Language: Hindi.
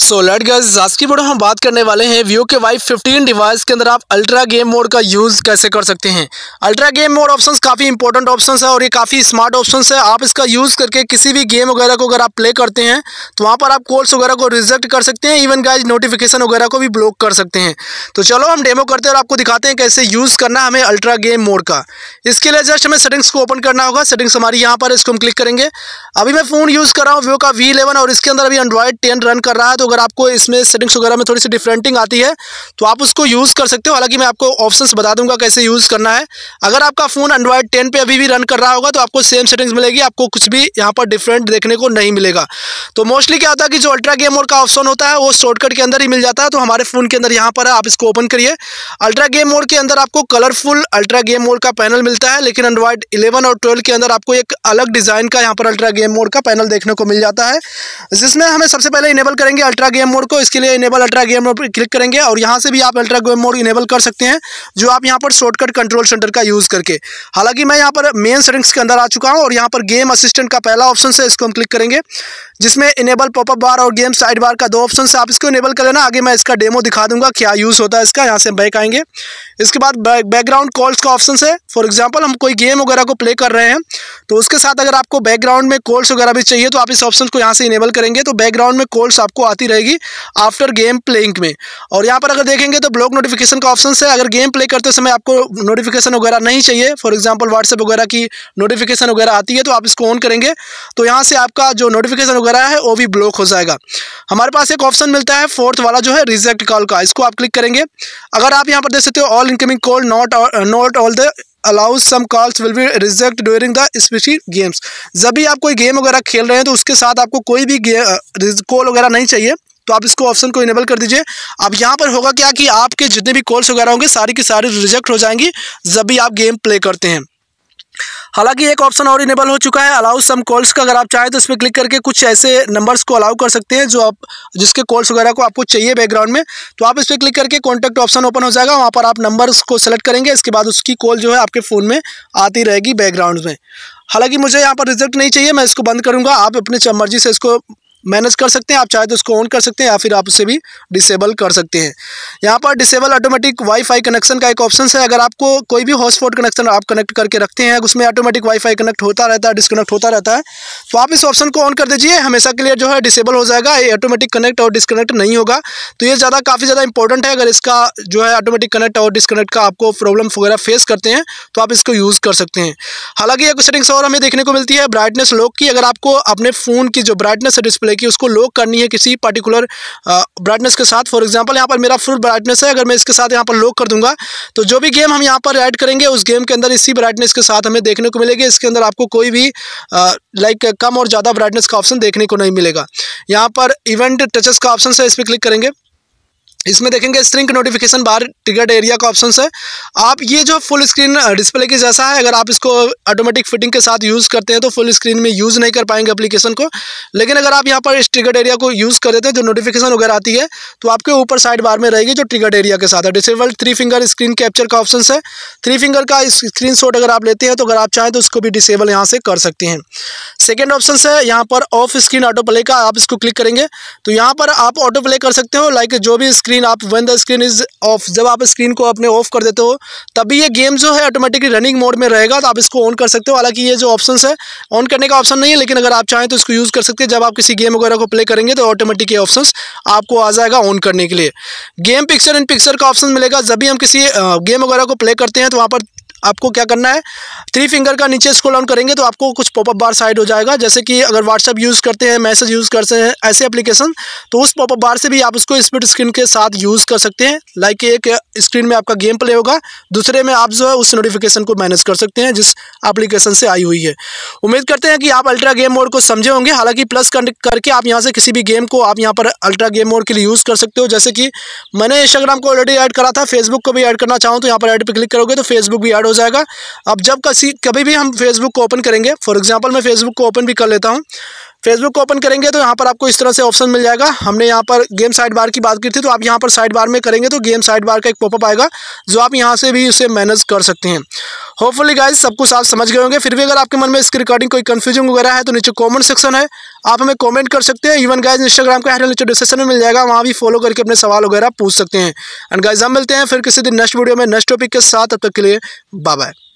सो लेट्स गाइस, आज की वीडियो हम बात करने वाले हैं Vivo के Y15 डिवाइस के अंदर आप अल्ट्रा गेम मोड का यूज़ कैसे कर सकते हैं। अल्ट्रा गेम मोड ऑप्शंस काफ़ी इंपॉर्टेंट ऑप्शंस है और ये काफ़ी स्मार्ट ऑप्शंस है। आप इसका यूज़ करके किसी भी गेम वगैरह को अगर आप प्ले करते हैं तो वहाँ पर आप कॉल्स वगैरह को रिजेक्ट कर सकते हैं, इवन गाइज नोटिफिकेशन वगैरह को भी ब्लॉक कर सकते हैं। तो चलो हम डेमो करते हैं और आपको दिखाते हैं कैसे यूज़ करना है हमें अल्ट्रा गेम मोड का। इसके लिए जस्ट हमें सेटिंग्स को ओपन करना होगा। सेटिंग्स हमारी यहाँ पर, इसको हम क्लिक करेंगे। अभी मैं फ़ोन यूज़ कर रहा हूँ Vivo का V11 और इसके अंदर अभी Android 10 रन कर रहा है। तो अगर आपको इसमें सेटिंग्स वगैरह में थोड़ी सी डिफरेंटिंग आती है तो आप उसको यूज़ कर सकते हो। हालांकि मैं आपको ऑप्शंस बता दूंगा कैसे यूज़ करना है। अगर आपका फ़ोन Android 10 पे अभी भी रन कर रहा होगा तो आपको सेम सेटिंग्स मिलेगी, आपको कुछ भी यहाँ पर डिफरेंट देखने को नहीं मिलेगा। तो मोस्टली क्या होता है कि जो अल्ट्रा गेम मोड का ऑप्शन होता है वो शॉर्टकट के अंदर ही मिल जाता है। तो हमारे फ़ोन के अंदर यहाँ पर है, आप इसको ओपन करिए। अल्ट्रा गेम मोड के अंदर आपको कलरफुल अल्ट्रा गेम मोड का पैनल मिलता है, लेकिन Android 11 और 12 के अंदर आपको एक अलग डिज़ाइन का यहाँ पर अल्ट्रा गेम मोड का पैनल देखने को मिल जाता है, जिसमें हमें सबसे पहले इनेबल करेंगे अल्ट्रा गेम मोड को। इसके लिए इनेबल अल्ट्रा गेम मोड पर क्लिक करेंगे और यहाँ से भी आप अल्ट्रा गेम मोड इनेबल कर सकते हैं, जो आप यहाँ पर शॉर्टकट कंट्रोल सेंटर का यूज़ करके। हालांकि मैं यहाँ पर मेन सेटिंग्स के अंदर आ चुका हूँ और यहाँ पर गेम असिस्टेंट का पहला ऑप्शन है, इसको हम क्लिक करेंगे, जिसमें इनेबल पॉपअप बार और गेम साइड बार का दो ऑप्शन है। आप इसको इनेबल कर लेना। आगे मैं इसका डेमो दिखा दूंगा क्या यूज़ होता है इसका। यहाँ से बैक आएंगे। इसके बाद बैकग्राउंड कॉल्स का ऑप्शन है। फॉर एग्जाम्पल हम कोई गेम वगैरह को प्ले कर रहे हैं तो उसके साथ अगर आपको बैकग्राउंड में कॉल्स वगैरह भी चाहिए तो आप इस ऑप्शन को यहाँ से इनेबल करेंगे, तो बैकग्राउंड में कॉल्स आपको आती रहेगी आफ्टर गेम प्लेइंग में। और यहाँ पर अगर देखेंगे तो ब्लॉक नोटिफिकेशन का ऑप्शन है। अगर गेम प्ले करते समय आपको नोटिफिकेशन वगैरह नहीं चाहिए, फॉर एग्जाम्पल व्हाट्सएप वगैरह की नोटिफिकेशन वगैरह आती है, तो आप इसको ऑन करेंगे तो यहाँ से आपका जो नोटिफिकेशन वगैरह है वो भी ब्लॉक हो जाएगा। हमारे पास एक ऑप्शन मिलता है फोर्थ वाला, जो है रिजेक्ट कॉल का। इसको आप क्लिक करेंगे। अगर आप यहाँ पर देख सकते हो all incoming call not all the Allows some calls will be rejected during the specific games। जब भी आप कोई गेम वगैरह खेल रहे हैं तो उसके साथ आपको कोई भी कॉल वगैरह नहीं चाहिए, तो आप इसको ऑप्शन को इनेबल कर दीजिए। अब यहाँ पर होगा क्या कि आपके जितने भी कॉल्स वगैरह होंगे सारी की सारी रिजेक्ट हो जाएंगी जब भी आप गेम प्ले करते हैं। हालांकि एक ऑप्शन और इनेबल हो चुका है अलाउ सम कॉल्स का। अगर आप चाहें तो इस पर क्लिक करके कुछ ऐसे नंबर्स को अलाउ कर सकते हैं जो आप जिसके कॉल्स वगैरह को आपको चाहिए बैकग्राउंड में, तो आप इस पर क्लिक करके कॉन्टैक्ट ऑप्शन ओपन हो जाएगा। वहाँ पर आप नंबर्स को सेलेक्ट करेंगे। इसके बाद उसकी कॉल जो है आपके फ़ोन में आती रहेगी बैकग्राउंड में। हालाँकि मुझे यहाँ पर रिजेक्ट नहीं चाहिए, मैं इसको बंद करूँगा। आप अपने मर्जी से इसको मैनेज कर सकते हैं। आप चाहे तो इसको ऑन कर सकते हैं या फिर आप उसे भी डिसेबल कर सकते हैं। यहाँ पर डिसेबल ऑटोमेटिक वाईफाई कनेक्शन का एक ऑप्शन है। अगर आपको कोई भी हॉटस्पॉट कनेक्शन आप कनेक्ट करके रखते हैं, उसमें ऑटोमेटिक वाईफाई कनेक्ट होता रहता है, डिसकनेक्ट होता रहता है, तो आप इस ऑप्शन को ऑन कर दीजिए। हमेशा के लिए जो है डिसेबल हो जाएगा, ये ऑटोमेटिक कनेक्ट और डिसकनेक्ट नहीं होगा। तो ये काफ़ी ज़्यादा इंपॉर्टेंट है। अगर इसका जो है ऑटोमेटिक कनेक्ट और डिसकनेक्ट का आपको प्रॉब्लम वगैरह फेस करते हैं तो आप इसको यूज़ कर सकते हैं। हालाँकि एक सेटिंग्स और हमें देखने को मिलती है ब्राइटनेस लॉक की। अगर आपको अपने फ़ोन की जो ब्राइटनेस है डिस्प्ले कि उसको लॉक करनी है किसी पर्टिकुलर ब्राइटनेस के साथ, फॉर एग्जांपल यहाँ पर मेरा फुल ब्राइटनेस है, अगर मैं इसके साथ यहाँ पर लॉक कर दूंगा तो जो भी गेम हम यहाँ पर ऐड करेंगे उस गेम के अंदर इसी ब्राइटनेस के साथ हमें देखने को मिलेगी। इसके अंदर आपको कोई भी लाइक कम और ज़्यादा ब्राइटनेस का ऑप्शन देखने को नहीं मिलेगा। यहाँ पर इवेंट टचेस का ऑप्शन है, इस पर क्लिक करेंगे। इसमें देखेंगे shrink notification bar ticker area का ऑप्शन है। आप ये जो फुल स्क्रीन डिस्प्ले के जैसा है, अगर आप इसको ऑटोमेटिक फिटिंग के साथ यूज़ करते हैं तो फुल स्क्रीन में यूज़ नहीं कर पाएंगे एप्लीकेशन को, लेकिन अगर आप यहाँ पर इस टिकट एरिया को यूज़ कर देते हैं जो नोटिफिकेशन वगैरह आती है तो आपके ऊपर साइड बार में रहेगी जो टिकट एरिया के साथ है। डिसेबल 3 फिंगर स्क्रीन कैप्चर का ऑप्शन है। 3 फिंगर का स्क्रीन शॉट अगर आप लेते हैं तो अगर आप चाहें तो उसको भी डिसेबल यहाँ से कर सकते हैं। सेकेंड ऑप्शन है यहाँ पर ऑफ स्क्रीन ऑटो प्ले का, आप इसको क्लिक करेंगे तो यहाँ पर आप ऑटो प्ले कर सकते हो। लाइक जो भी स्क्रीन आप when the screen is off, जब आप स्क्रीन को अपने ऑफ कर देते हो तभी ये गेम जो है ऑटोमेटिकली रनिंग मोड में रहेगा, तो आप इसको ऑन कर सकते हो। हालांकि ये जो ऑप्शन है ऑन करने का ऑप्शन नहीं है, लेकिन अगर आप चाहें तो इसको यूज़ कर सकते हैं। जब आप किसी गेम वगैरह को प्ले करेंगे तो ऑटोमेटिक ये ऑप्शन आपको आ जाएगा ऑन करने के लिए। गेम पिक्चर इन पिक्चर का ऑप्शन मिलेगा। जब भी हम किसी गेम वगैरह को प्ले करते हैं तो वहाँ पर आपको क्या करना है, 3 फिंगर का नीचे स्क्रॉल डाउन करेंगे तो आपको कुछ पॉपअप बार साइड हो जाएगा। जैसे कि अगर व्हाट्सअप यूज़ करते हैं, मैसेज यूज़ करते हैं, ऐसे एप्लीकेशन, तो उस पॉपअप बार से भी आप उसको स्प्लिट स्क्रीन के साथ यूज़ कर सकते हैं। लाइक एक स्क्रीन में आपका गेम प्ले होगा, दूसरे में आप जो है उस नोटिफिकेशन को मैनेज कर सकते हैं जिस एप्लीकेशन से आई हुई है। उम्मीद करते हैं कि आप अल्ट्रा गेम मोड को समझे होंगे। हालाँकि प्लस करके आप यहाँ से किसी भी गेम को आप यहाँ पर अल्ट्रा गेम मोड के लिए यूज़ कर सकते हो। जैसे कि मैंने इंस्टाग्राम को ऑलरेडी ऐड करा था, फेसबुक को भी ऐड करना चाहूँ तो यहाँ पर ऐड पर क्लिक करोगे तो फेसबुक भी ऐड हो जाएगा। अब जब कभी भी हम फेसबुक को ओपन करेंगे, फॉर एग्जांपल मैं फेसबुक को ओपन भी कर लेता हूं, फेसबुक को ओपन करेंगे तो यहाँ पर आपको इस तरह से ऑप्शन मिल जाएगा। हमने यहाँ पर गेम साइड बार की बात की थी, तो आप यहाँ पर साइड बार में करेंगे तो गेम साइड बार का एक पॉपअप आएगा जो आप यहाँ से भी उसे मैनेज कर सकते हैं। होपफुली गाइज सब कुछ आप समझ गए होंगे। फिर भी अगर आपके मन में इसके रिगार्डिंग कोई कन्फ्यूजन वगैरह है तो नीचे कॉमेंट सेक्शन है, आप हमें कॉमेंट कर सकते हैं। इवन गाइज इंस्टाग्राम का हैंडल नीचे डिस्क्रिप्शन में मिल जाएगा, वहाँ भी फॉलो करके अपने सवाल वगैरह पूछ सकते हैं। एंड गाइज हम मिलते हैं फिर किसी दिन नेक्स्ट वीडियो में नेक्स्ट टॉपिक के साथ। तब तक के लिए बाय बाय।